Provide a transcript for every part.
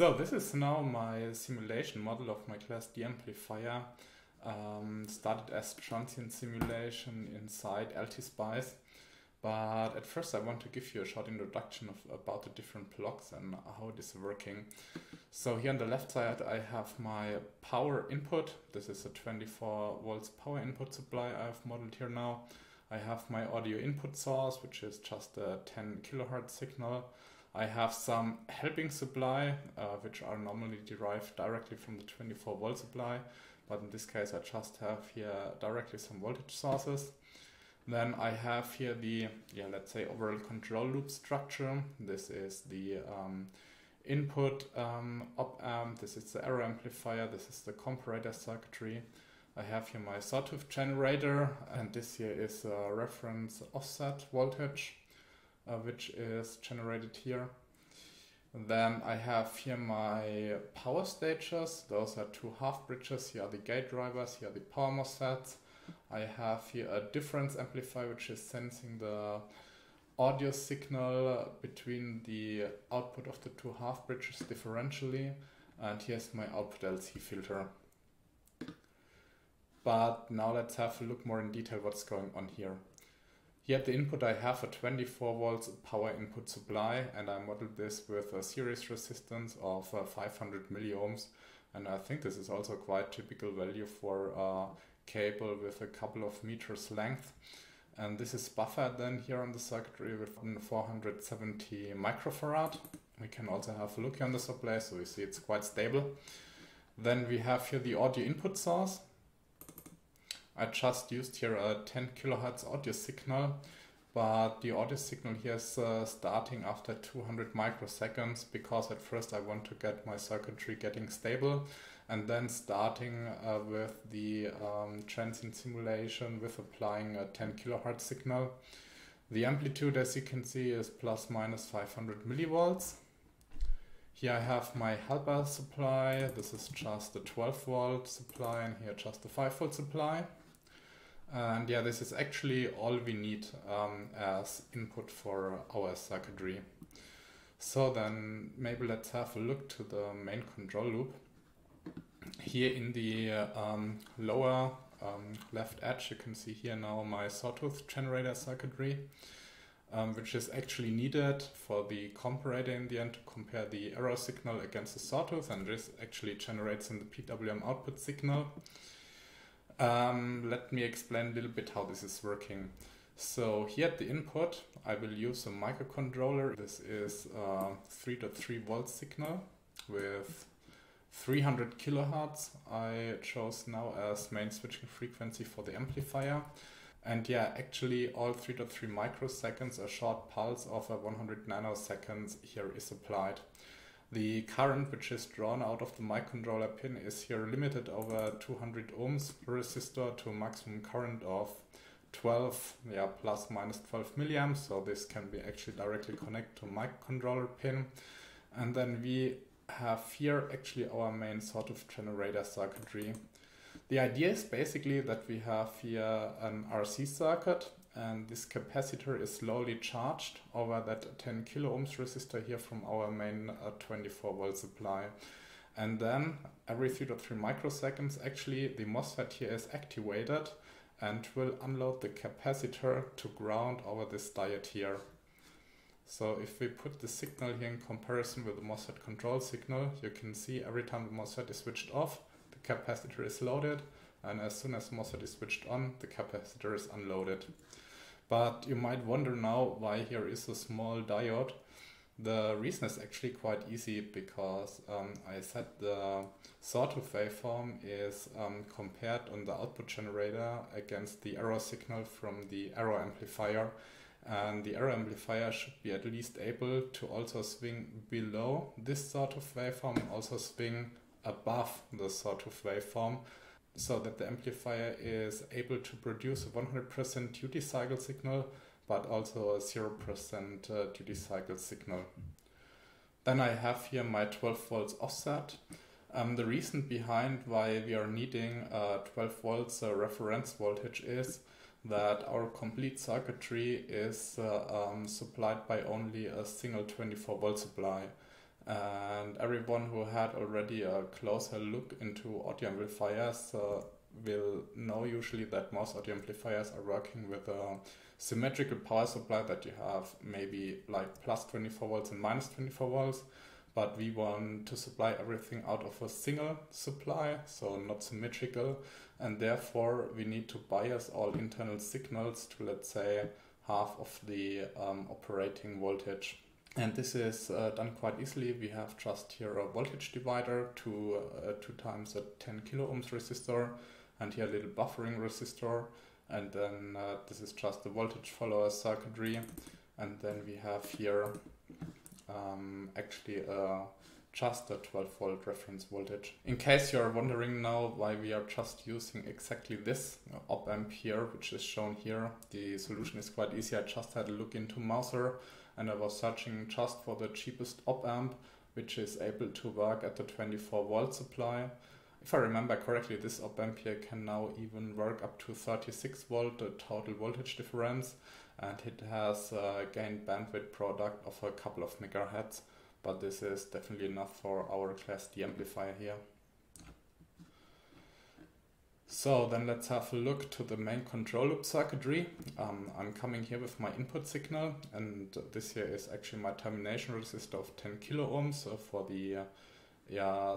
So this is now my simulation model of my Class-D amplifier, started as transient simulation inside LTSpice. But at first I want to give you a short introduction about the different blocks and how it is working. So here on the left side I have my power input. This is a 24 volts power input supply I've modeled here now. I have my audio input source, which is just a 10 kilohertz signal. I have some helping supply, which are normally derived directly from the 24 volt supply. But in this case I just have here directly some voltage sources. Then I have here the, let's say, overall control loop structure. This is the input op amp, this is the error amplifier, this is the comparator circuitry. I have here my sawtooth generator, and this here is a reference offset voltage, which is generated here. Then I have here my power stages. Those are two half bridges. Here are the gate drivers, here are the power MOSFETs. I have here a difference amplifier, which is sensing the audio signal between the output of the two half bridges differentially, and here's my output LC filter. But now let's have a look more in detail what's going on here. Here at the input I have a 24 volts power input supply, and I modeled this with a series resistance of 500 milliohms, and I think this is also quite typical value for cable with a couple of meters length. And this is buffered then here on the circuitry with 470 microfarad. We can also have a look here on the supply, so we see it's quite stable. Then we have here the audio input source. I just used here a 10 kilohertz audio signal, but the audio signal here is starting after 200 microseconds, because at first I want to get my circuitry getting stable, and then starting with the transient simulation with applying a 10 kilohertz signal. The amplitude, as you can see, is plus minus 500 millivolts. Here I have my helper supply. This is just a 12 volt supply, and here just a 5 volt supply. And yeah, this is actually all we need as input for our circuitry. So then maybe let's have a look to the main control loop. Here in the lower left edge you can see here now my sawtooth generator circuitry, which is actually needed for the comparator in the end to compare the error signal against the sawtooth, and this actually generates in the PWM output signal. Let me explain a little bit how this is working. So here at the input I will use a microcontroller. This is a 3.3 volt signal with 300 kilohertz I chose now as main switching frequency for the amplifier. And yeah, actually all 3.3 microseconds, a short pulse of 100 nanoseconds here is applied. The current which is drawn out of the microcontroller pin is here limited over 200 ohms per resistor to a maximum current of 12, plus minus 12 milliamps. So this can be actually directly connected to microcontroller pin. And then we have here actually our main sawtooth generator circuitry. The idea is basically that we have here an RC circuit, and this capacitor is slowly charged over that 10 kilo ohms resistor here from our main 24 volt supply. And then every 3.3 microseconds actually the MOSFET here is activated and will unload the capacitor to ground over this diode here. So if we put the signal here in comparison with the MOSFET control signal, you can see every time the MOSFET is switched off, the capacitor is loaded, and as soon as the MOSFET is switched on, the capacitor is unloaded. But you might wonder now why here is a small diode. The reason is actually quite easy, because I said the sawtooth waveform is compared on the output generator against the error signal from the error amplifier. And the error amplifier should be at least able to also swing below this sawtooth waveform and also swing above the sawtooth waveform, so that the amplifier is able to produce a 100% duty cycle signal but also a 0% duty cycle signal. Then I have here my 12 volts offset. The reason behind why we are needing 12 volts reference voltage is that our complete circuitry is supplied by only a single 24 volt supply, and everyone who had already a closer look into audio amplifiers will know usually that most audio amplifiers are working with a symmetrical power supply that you have maybe like plus 24 volts and minus 24 volts. But we want to supply everything out of a single supply, so not symmetrical, and therefore we need to bias all internal signals to, let's say, half of the operating voltage. And this is done quite easily. We have just here a voltage divider to 2 times a 10 kilo ohms resistor, and here a little buffering resistor, and then this is just the voltage follower circuitry, and then we have here actually just a 12 volt reference voltage. In case you are wondering now why we are just using exactly this op amp here, which is shown here, the solution is quite easy. I just had a look into Mouser and I was searching just for the cheapest op amp which is able to work at the 24 volt supply. If I remember correctly, this op amp here can now even work up to 36 volt, the total voltage difference, and it has a gain bandwidth product of a couple of megahertz, but this is definitely enough for our Class-D amplifier here. So then let's have a look to the main control loop circuitry. I'm coming here with my input signal, and this here is actually my termination resistor of 10 kilo ohms for the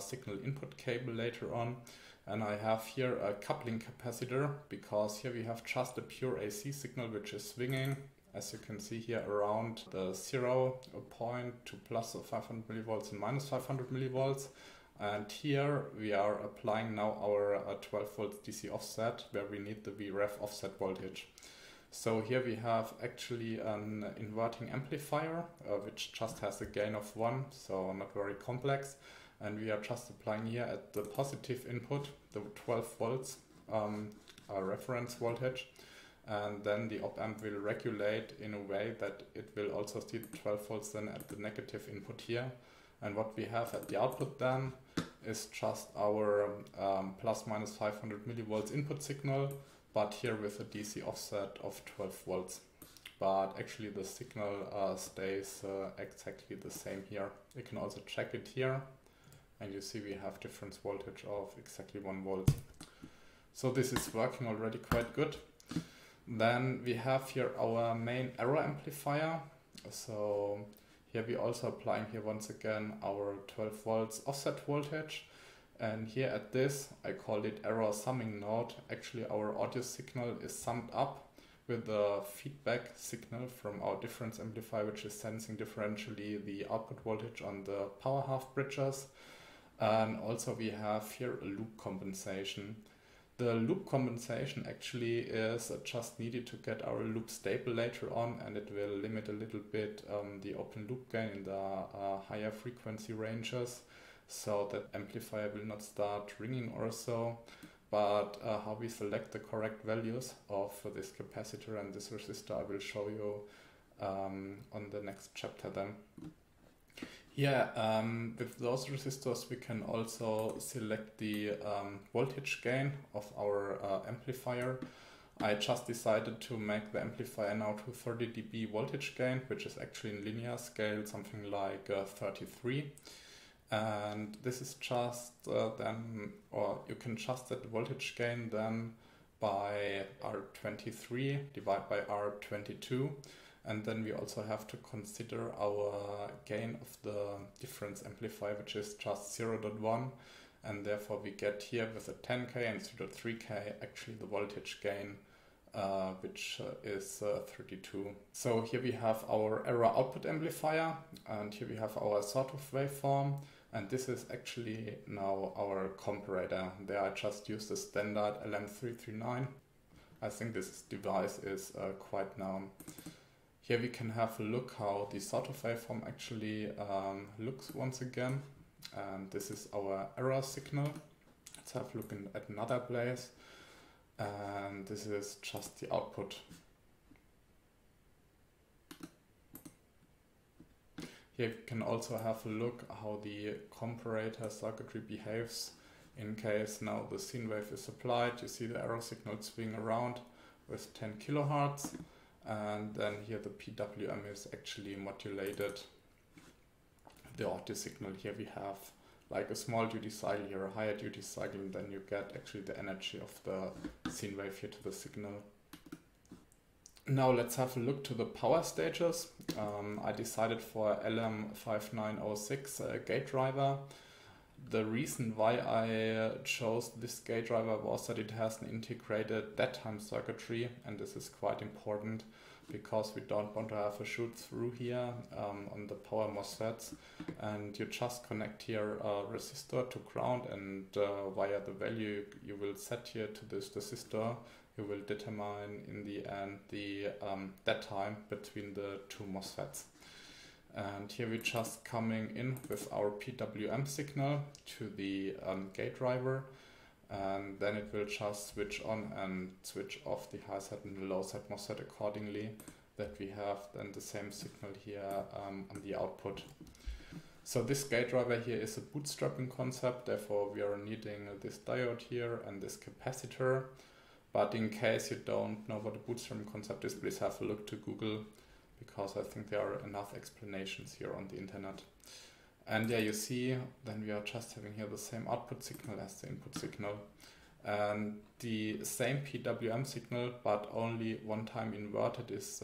signal input cable later on. And I have here a coupling capacitor, because here we have just a pure AC signal which is swinging, as you can see here, around the 0 point to plus 500 millivolts and minus 500 millivolts. And here we are applying now our 12 volts DC offset, where we need the VREF offset voltage. So here we have actually an inverting amplifier, which just has a gain of 1, so not very complex. And we are just applying here at the positive input, the 12 volts reference voltage. And then the op-amp will regulate in a way that it will also see the 12 volts then at the negative input here. And what we have at the output then is just our plus minus 500 millivolts input signal, but here with a DC offset of 12 volts. But actually the signal stays exactly the same here. You can also check it here. And you see we have difference voltage of exactly 1 volt. So this is working already quite good. Then we have here our main error amplifier. So here we also applying here once again our 12 volts offset voltage. And here at this, I call it error summing node. Actually our audio signal is summed up with the feedback signal from our difference amplifier, which is sensing differentially the output voltage on the power half bridges. And also we have here a loop compensation. The loop compensation actually is just needed to get our loop stable later on, and it will limit a little bit the open loop gain in the higher frequency ranges, so that amplifier will not start ringing or so. But how we select the correct values of this capacitor and this resistor I will show you on the next chapter then. Yeah, with those resistors we can also select the voltage gain of our amplifier. I just decided to make the amplifier now to 30 dB voltage gain, which is actually in linear scale something like 33. And this is just then, or you can just set the voltage gain then by R23 divided by R22. And then we also have to consider our gain of the difference amplifier, which is just 0.1, and therefore we get here with a 10k and 0.3k actually the voltage gain, which is 32. So here we have our error output amplifier, and here we have our sawtooth waveform, and this is actually now our comparator. There I just used the standard LM339. I think this device is quite known. Here we can have a look how the sawtooth waveform actually looks once again. And this is our error signal. Let's have a look at another place. And this is just the output. Here we can also have a look how the comparator circuitry behaves in case now the sine wave is applied. You see the error signal swing around with 10 kilohertz. And then here the PWM is actually modulated the OT signal. Here we have like a small duty cycle, here a higher duty cycle, and then you get actually the energy of the sine wave here to the signal. Now let's have a look to the power stages. I decided for LM5906 gate driver. The reason why I chose this gate driver was that it has an integrated dead-time circuitry, and this is quite important because we don't want to have a shoot-through here on the power MOSFETs. And you just connect here a resistor to ground, and via the value you will set here to this resistor, you will determine in the end the dead-time between the two MOSFETs. And here we're just coming in with our PWM signal to the gate driver, and then it will just switch on and switch off the high side and the low side MOSFET accordingly, that we have then the same signal here on the output. So this gate driver here is a bootstrapping concept, therefore we are needing this diode here and this capacitor. But in case you don't know what a bootstrapping concept is, please have a look to Google, because I think there are enough explanations here on the internet. And yeah, you see, then we are just having here the same output signal as the input signal, and the same PWM signal, but only one time inverted, is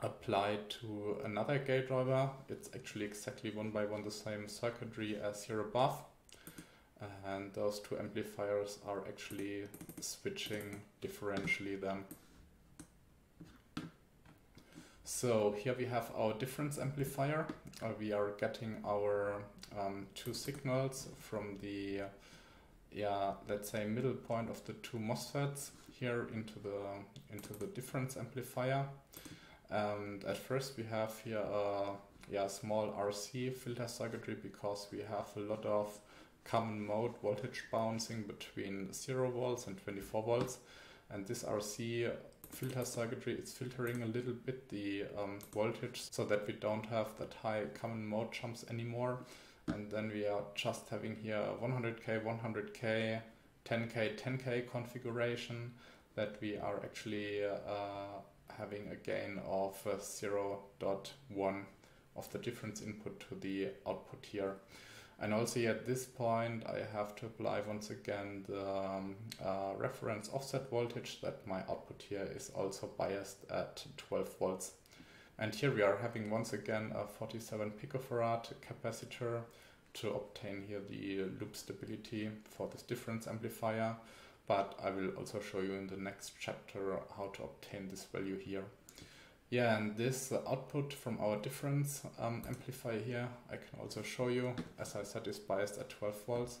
applied to another gate driver. It's actually exactly one by one the same circuitry as here above, and those two amplifiers are actually switching differentially then. So here we have our difference amplifier. We are getting our two signals from the, let's say, middle point of the two MOSFETs here into the difference amplifier. And at first we have here a small RC filter circuitry, because we have a lot of common mode voltage bouncing between 0 volts and 24 volts, and this RC filter circuitry is filtering a little bit the voltage, so that we don't have that high common mode jumps anymore. And then we are just having here 100k, 100k, 10k, 10k configuration, that we are actually having a gain of 0.1 of the difference input to the output here. And also at this point I have to apply once again the reference offset voltage, that my output here is also biased at 12 volts. And here we are having once again a 47 picofarad capacitor to obtain here the loop stability for this difference amplifier, but I will also show you in the next chapter how to obtain this value here. Yeah, and this output from our difference amplifier here, I can also show you, as I said, is biased at 12 volts,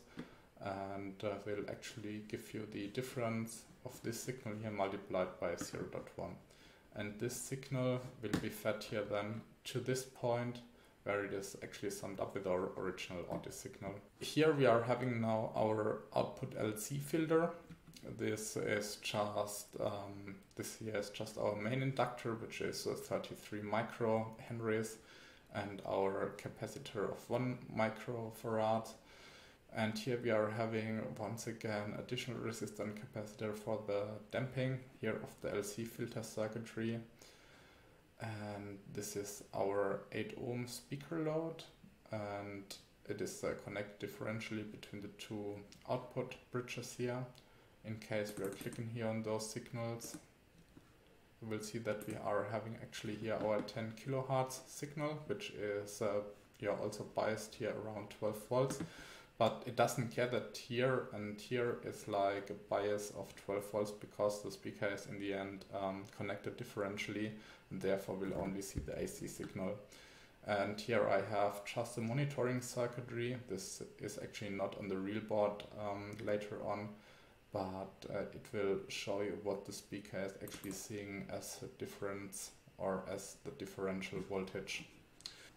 and will actually give you the difference of this signal here multiplied by 0.1. And this signal will be fed here then to this point, where it is actually summed up with our original OT signal. Here we are having now our output LC filter. This here is just our main inductor, which is 33 microhenries, and our capacitor of 1 microfarad. And here we are having once again additional resistant capacitor for the damping here of the LC filter circuitry. And this is our 8 ohm speaker load, and it is connected differentially between the two output bridges here. In case we are clicking here on those signals, you will see that we are having actually here our 10 kilohertz signal, which is also biased here around 12 volts. But it doesn't care that here and here is like a bias of 12 volts, because the speaker is in the end connected differentially, and therefore will only see the AC signal. And here I have just a monitoring circuitry. This is actually not on the real board later on, but it will show you what the speaker is actually seeing as a difference, or as the differential voltage.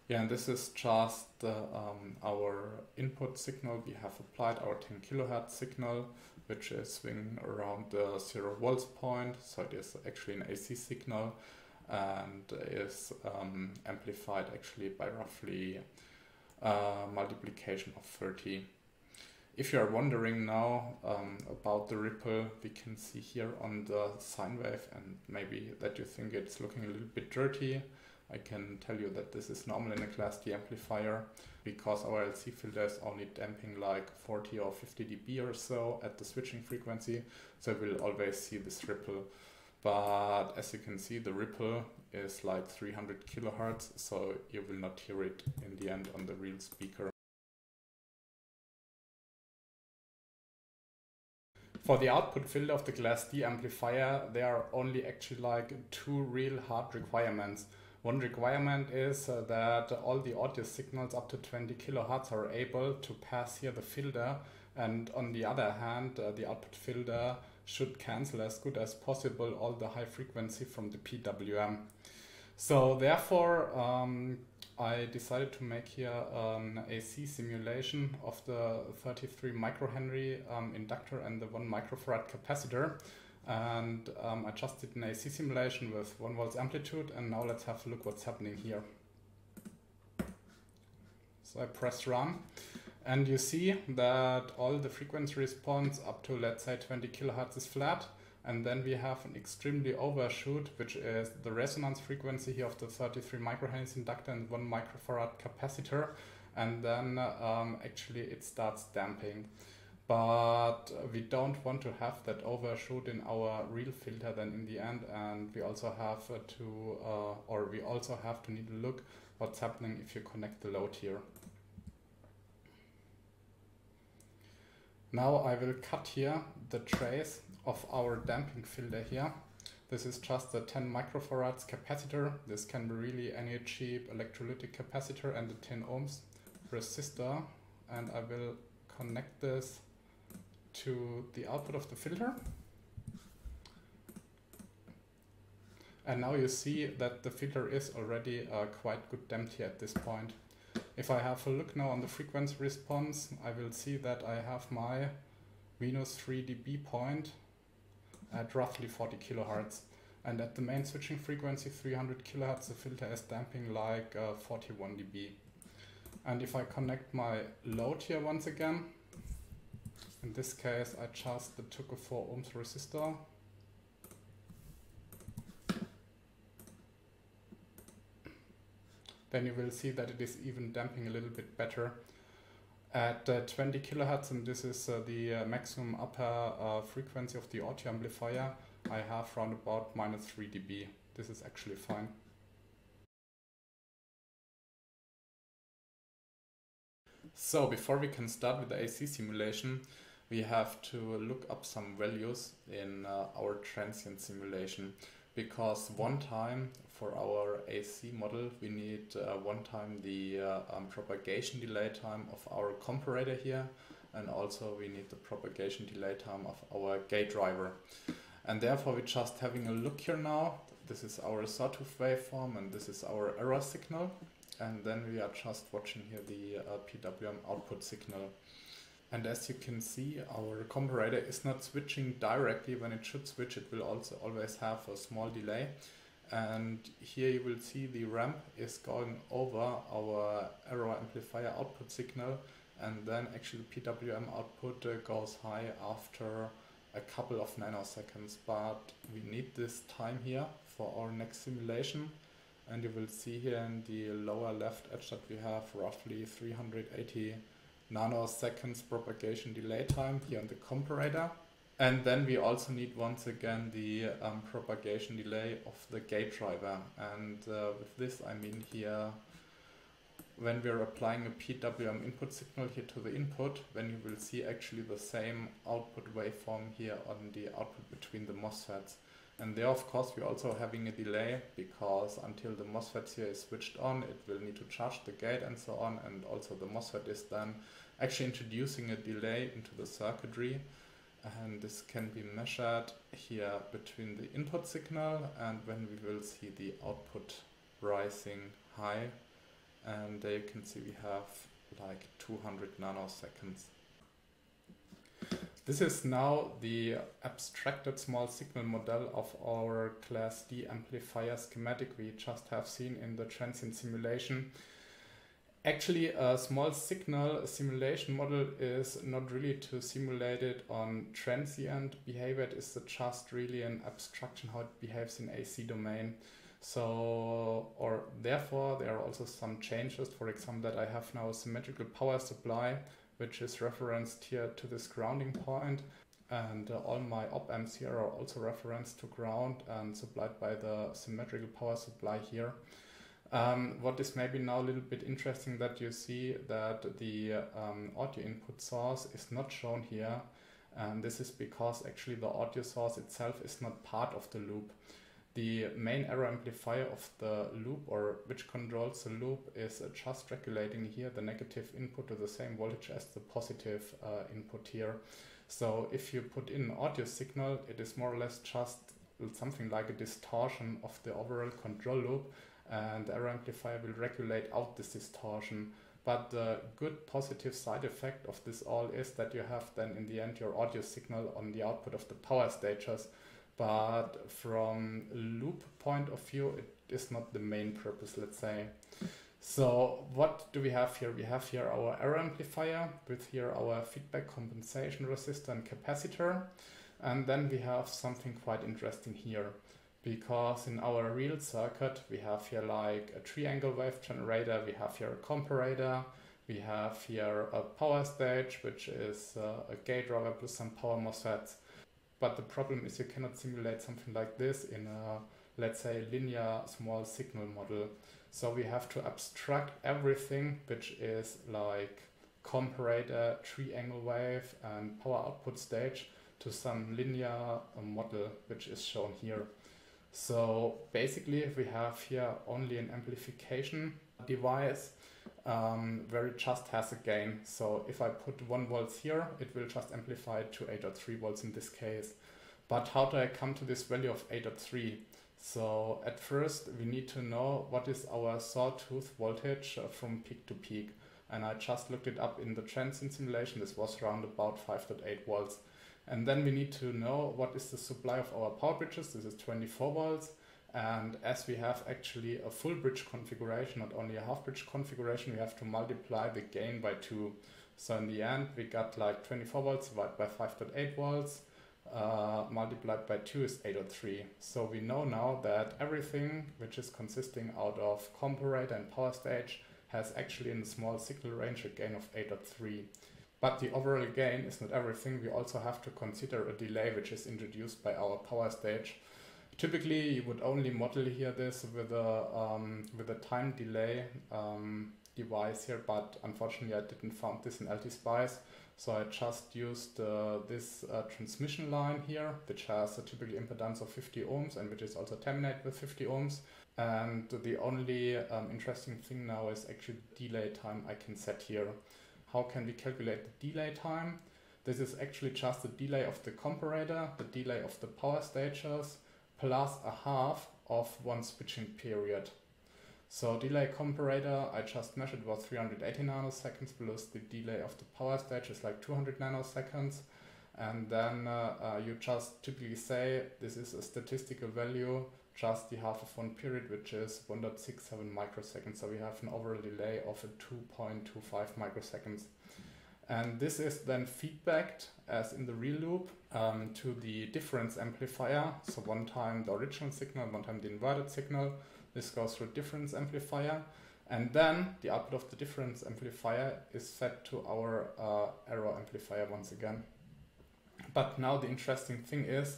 Yeah, and this is just our input signal. We have applied our 10 kilohertz signal, which is swinging around the 0 volts point, so it is actually an AC signal, and is amplified actually by roughly multiplication of 30. If you are wondering now about the ripple we can see here on the sine wave, and maybe that you think it's looking a little bit dirty, I can tell you that this is normal in a Class D amplifier because our LC filter is only damping like 40 or 50 dB or so at the switching frequency, so we'll always see this ripple. But as you can see, the ripple is like 300 kilohertz, so you will not hear it in the end on the real speaker. For the output filter of the Class-D amplifier, there are only actually like two real hard requirements. One requirement is that all the audio signals up to 20 kilohertz are able to pass here the filter, and on the other hand, the output filter should cancel as good as possible all the high frequency from the PWM. So therefore, I decided to make here an AC simulation of the 33 microhenry inductor and the 1 microfarad capacitor. And I just did an AC simulation with 1 volts amplitude, and now let's have a look what's happening here. So I press run, and you see that all the frequency response up to, let's say, 20 kilohertz is flat. And then we have an extremely overshoot, which is the resonance frequency here of the 33 microhenries inductor and 1 microfarad capacitor. And then actually it starts damping. But we don't want to have that overshoot in our real filter then in the end. And we also have to, need to look what's happening if you connect the load here. Now I will cut here the trace of our damping filter here. This is just a 10 microfarads capacitor. This can be really any cheap electrolytic capacitor and a 10 ohms resistor. And I will connect this to the output of the filter. And now you see that the filter is already quite good damped here at this point. If I have a look now on the frequency response, I will see that I have my minus 3 dB point at roughly 40 kilohertz. And at the main switching frequency, 300 kilohertz, the filter is damping like 41 dB. And if I connect my load here once again, in this case, I just took a 4 ohms resistor. Then you will see that it is even damping a little bit better. At 20 kilohertz, and this is the maximum upper frequency of the audio amplifier, I have round about minus 3 dB. This is actually fine. So before we can start with the AC simulation, we have to look up some values in our transient simulation. Because one time for our AC model, we need one time the propagation delay time of our comparator here, and also we need the propagation delay time of our gate driver. And therefore we're just having a look here now. This is our sawtooth waveform and this is our error signal. And then we are just watching here the PWM output signal. And as you can see, our comparator is not switching directly when it should switch. It will also always have a small delay. And here you will see the ramp is going over our error amplifier output signal. And then actually PWM output goes high after a couple of nanoseconds. But we need this time here for our next simulation. And you will see here in the lower left edge that we have roughly 380 nanoseconds propagation delay time here on the comparator. And then we also need once again the propagation delay of the gate driver. And with this I mean here when we're applying a PWM input signal here to the input, then you will see actually the same output waveform here on the output between the MOSFETs. And there of course we're also having a delay, because until the MOSFET here is switched on, it will need to charge the gate and so on, and also the MOSFET is then actually introducing a delay into the circuitry, and this can be measured here between the input signal and when we will see the output rising high. And there you can see we have like 200 nanoseconds. This is now the abstracted small signal model of our Class D amplifier schematic we just have seen in the transient simulation. Actually, a small signal simulation model is not really to simulate it on transient behavior. It is just really an abstraction how it behaves in AC domain. So, or therefore, there are also some changes, for example, that I have now a symmetrical power supply, which is referenced here to this grounding point. And all my op-amps here are also referenced to ground and supplied by the symmetrical power supply here. What is maybe now a little bit interesting that you see that the audio input source is not shown here. And this is because actually the audio source itself is not part of the loop. The main error amplifier of the loop, or which controls the loop, is just regulating here the negative input to the same voltage as the positive input here. So if you put in an audio signal, it is more or less just something like a distortion of the overall control loop, and the error amplifier will regulate out this distortion. But the good positive side effect of this all is that you have then in the end your audio signal on the output of the power stages. But from loop point of view, it is not the main purpose, let's say. So what do we have here? We have here our error amplifier with here our feedback compensation resistor and capacitor. And then we have something quite interesting here, because in our real circuit, we have here like a triangle wave generator, we have here a comparator, we have here a power stage, which is a gate driver plus some power MOSFETs. But the problem is you cannot simulate something like this in a, let's say, linear small signal model. So we have to abstract everything, which is like comparator, triangle wave, and power output stage, to some linear model, which is shown here. So basically we have here only an amplification device where it just has a gain. So if I put 1 volt here, it will just amplify it to 8 or 3 volts in this case. But how do I come to this value of 8 or 3? So at first we need to know what is our sawtooth voltage from peak to peak. And I just looked it up in the transient simulation. This was around about 5.8 volts. And then we need to know what is the supply of our power bridges. This is 24 volts. And as we have actually a full bridge configuration, not only a half bridge configuration, we have to multiply the gain by 2. So in the end, we got like 24 volts divided by 5.8 volts multiplied by 2 is 803. So we know now that everything which is consisting out of comparator and power stage has actually in the small signal range a gain of 803. But the overall gain is not everything. We also have to consider a delay which is introduced by our power stage. Typically, you would only model here this with a time delay device here, but unfortunately I didn't find this in LTSpice. So I just used this transmission line here, which has a typical impedance of 50 ohms and which is also terminated with 50 ohms. And the only interesting thing now is actually the delay time I can set here. How can we calculate the delay time? This is actually just the delay of the comparator, the delay of the power stages, plus a half of one switching period. So delay comparator I just measured was 380 nanoseconds, plus the delay of the power stage is like 200 nanoseconds. And then you just typically say this is a statistical value, just the half of one period, which is 1.67 microseconds. So we have an overall delay of 2.25 microseconds. And this is then feedbacked, as in the real loop, to the difference amplifier. So one time the original signal, one time the inverted signal. This goes through difference amplifier. And then the output of the difference amplifier is fed to our error amplifier once again. But now the interesting thing is,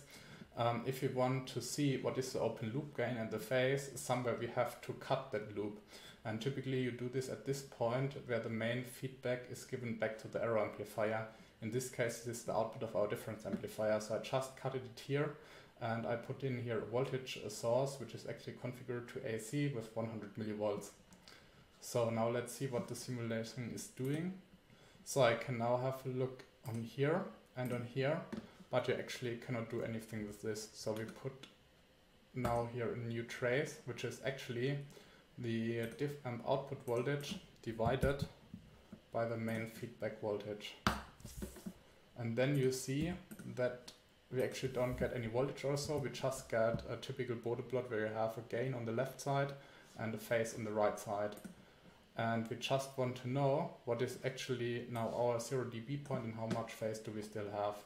if you want to see what is the open loop gain and the phase, somewhere we have to cut that loop. And typically you do this at this point where the main feedback is given back to the error amplifier. In this case, this is the output of our difference amplifier. So I just cut it here and I put in here a voltage source, which is actually configured to AC with 100 millivolts. So now let's see what the simulation is doing. So I can now have a look on here and on here, but you actually cannot do anything with this. So we put now here a new trace, which is actually the diff and output voltage divided by the main feedback voltage. And then you see that we actually don't get any voltage or so, we just get a typical Bode plot where you have a gain on the left side and a phase on the right side. And we just want to know what is actually now our 0 dB point and how much phase do we still have.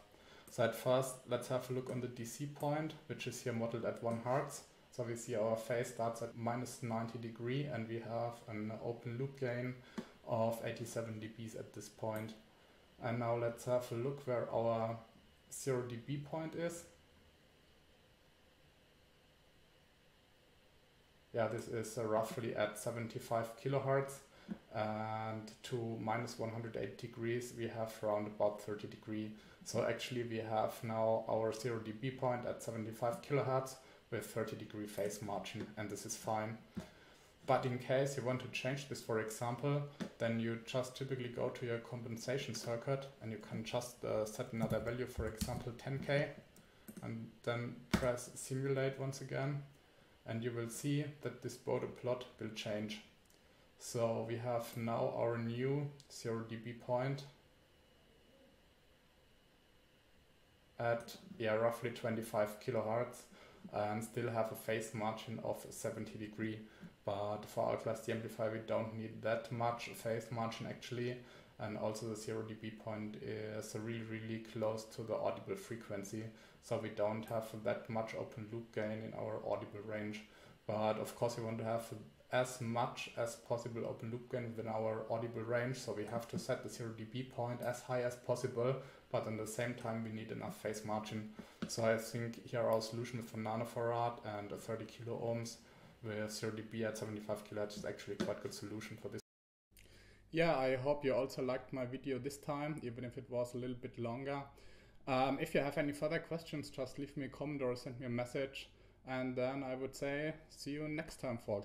So at first, let's have a look on the DC point, which is here modeled at 1 Hz. So we see our phase starts at -90 degrees and we have an open loop gain of 87 dBs at this point. And now let's have a look where our 0 dB point is. Yeah, this is roughly at 75 kilohertz, and to -108 degrees we have around about 30 degrees. So actually we have now our 0 dB point at 75 kilohertz with 30 degree phase margin, and this is fine. But in case you want to change this, for example, then you just typically go to your compensation circuit and you can just set another value, for example 10K, and then press simulate once again, and you will see that this border plot will change. So we have now our new 0 dB point at roughly 25 kilohertz and still have a phase margin of 70 degrees. But for our Class-D amplifier we don't need that much phase margin actually, and also the 0 dB point is really close to the audible frequency, so we don't have that much open loop gain in our audible range. But of course we want to have as much as possible open loop gain within our audible range, so we have to set the 0 dB point as high as possible, but at the same time we need enough phase margin. So I think here our solution from nanofarad and 30 kilo ohms with 0 dB at 75 kHz is actually quite a good solution for this. Yeah, I hope you also liked my video this time, even if it was a little bit longer. If you have any further questions, just leave me a comment or send me a message, and then I would say see you next time, folks.